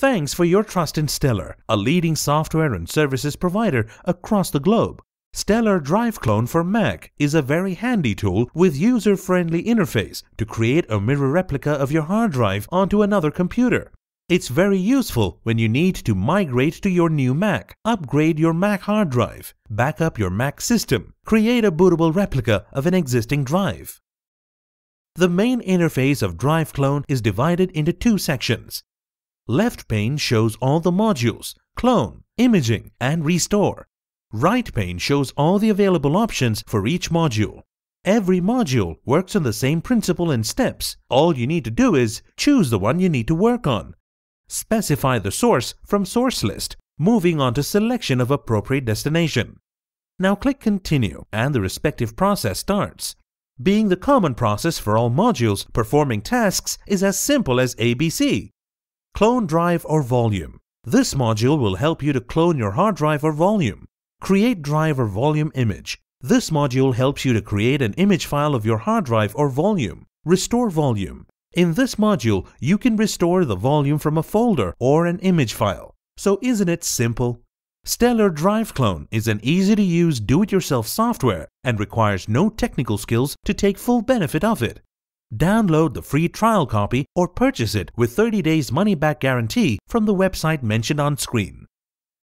Thanks for your trust in Stellar, a leading software and services provider across the globe. Stellar Drive Clone for Mac is a very handy tool with user-friendly interface to create a mirror replica of your hard drive onto another computer. It's very useful when you need to migrate to your new Mac, upgrade your Mac hard drive, back up your Mac system, create a bootable replica of an existing drive. The main interface of Drive Clone is divided into two sections. Left pane shows all the modules, clone, imaging, and restore. Right pane shows all the available options for each module. Every module works on the same principle and steps. All you need to do is choose the one you need to work on. Specify the source from source list, moving on to selection of appropriate destination. Now click Continue and the respective process starts. Being the common process for all modules, performing tasks is as simple as ABC. Clone drive or volume. This module will help you to clone your hard drive or volume. Create drive or volume image. This module helps you to create an image file of your hard drive or volume. Restore volume. In this module, you can restore the volume from a folder or an image file. So isn't it simple? Stellar Drive Clone is an easy-to-use do-it-yourself software and requires no technical skills to take full benefit of it. Download the free trial copy or purchase it with 30 days money-back guarantee from the website mentioned on screen.